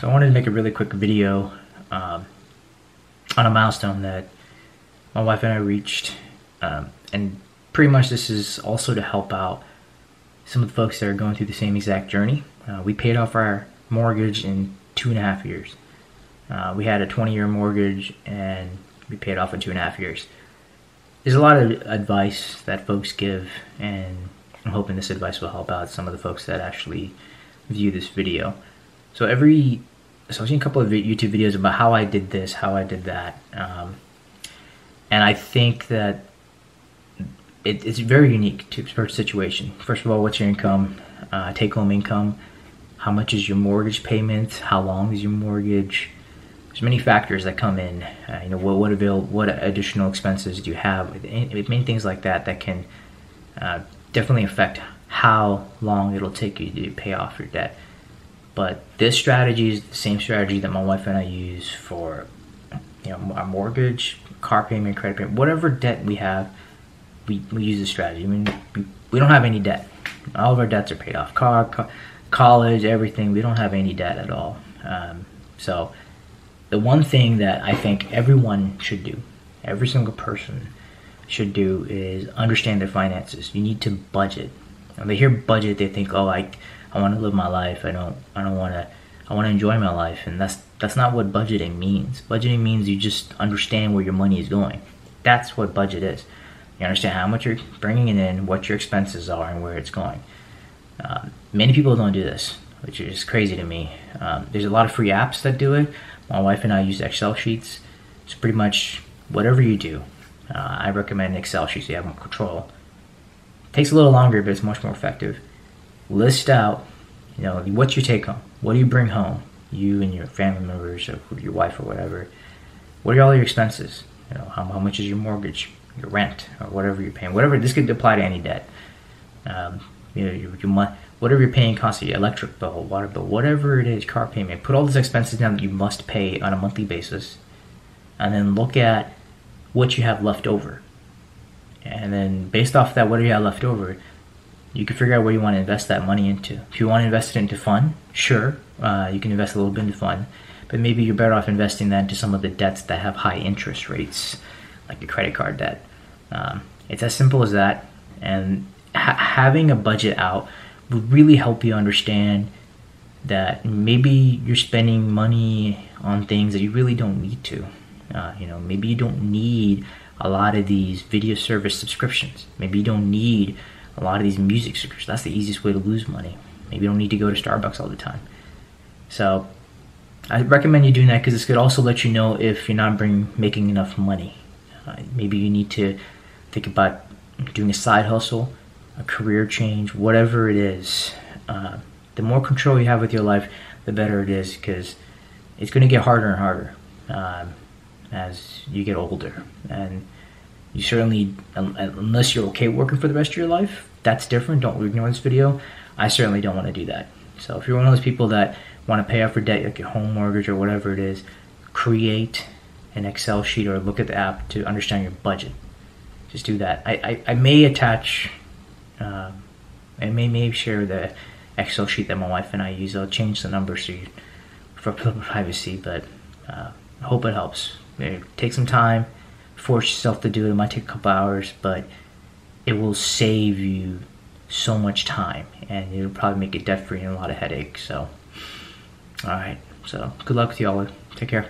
So I wanted to make a really quick video on a milestone that my wife and I reached, and pretty much this is also to help out some of the folks that are going through the same exact journey. We paid off our mortgage in 2.5 years. We had a 20-year mortgage and we paid off in 2.5 years. There's a lot of advice that folks give, and I'm hoping this advice will help out some of the folks that actually view this video. So I've seen a couple of YouTube videos about how I did this, how I did that, and I think that it's very unique to per situation. First of all, what's your income, take-home income, how much is your mortgage payment, how long is your mortgage? There's many factors that come in. You know, what additional expenses do you have? Many things like that that can definitely affect how long it'll take you to pay off your debt. But this strategy is the same strategy that my wife and I use for, you know, our mortgage, car payment, credit payment, whatever debt we have. We use this strategy. I mean, we don't have any debt. All of our debts are paid off. College, everything. We don't have any debt at all. So the one thing that I think everyone should do, every single person should do, is understand their finances. You need to budget. When they hear budget, they think, oh, I want to live my life. I want to enjoy my life, and that's not what budgeting means. Budgeting means you just understand where your money is going. That's what budget is. You understand how much you're bringing in, what your expenses are, and where it's going. Many people don't do this, which is crazy to me. There's a lot of free apps that do it. My wife and I use Excel sheets. So pretty much whatever you do, I recommend Excel sheets. You have more control. It takes a little longer, but it's much more effective. List out, you know, what's your take home? What do you bring home? You and your family members, or your wife, or whatever. What are all your expenses? You know, how much is your mortgage, your rent, or whatever you're paying? Whatever, this could apply to any debt. You know, whatever you're paying constantly, your electric bill, water bill, whatever it is, car payment. Put all these expenses down that you must pay on a monthly basis, and then look at what you have left over. And then based off that, what do you have left over? You can figure out where you want to invest that money into. If you want to invest it into fund, sure, you can invest a little bit into fund, but maybe you're better off investing that into some of the debts that have high interest rates, like your credit card debt. It's as simple as that, and having a budget out will really help you understand that maybe you're spending money on things that you really don't need to. You know, maybe you don't need a lot of these video service subscriptions. Maybe you don't need a lot of these music subscriptions. That's the easiest way to lose money. Maybe you don't need to go to Starbucks all the time. So I recommend you doing that, because this could also let you know if you're not making enough money. Maybe you need to think about doing a side hustle, a career change, whatever it is. The more control you have with your life, the better it is, because it's going to get harder and harder as you get older. And you certainly, unless you're okay working for the rest of your life, that's different. Don't ignore this video. I certainly don't want to do that. So if you're one of those people that want to pay off your debt, like your home mortgage or whatever it is, create an Excel sheet or look at the app to understand your budget. Just do that. I may attach, I may share the Excel sheet that my wife and I use. I'll change the numbers for privacy, but I hope it helps. Maybe take some time. Force yourself to do it. It might take a couple hours, but it will save you so much time, and it'll probably make it debt-free and a lot of headaches. So, all right. So, good luck with y'all. Take care.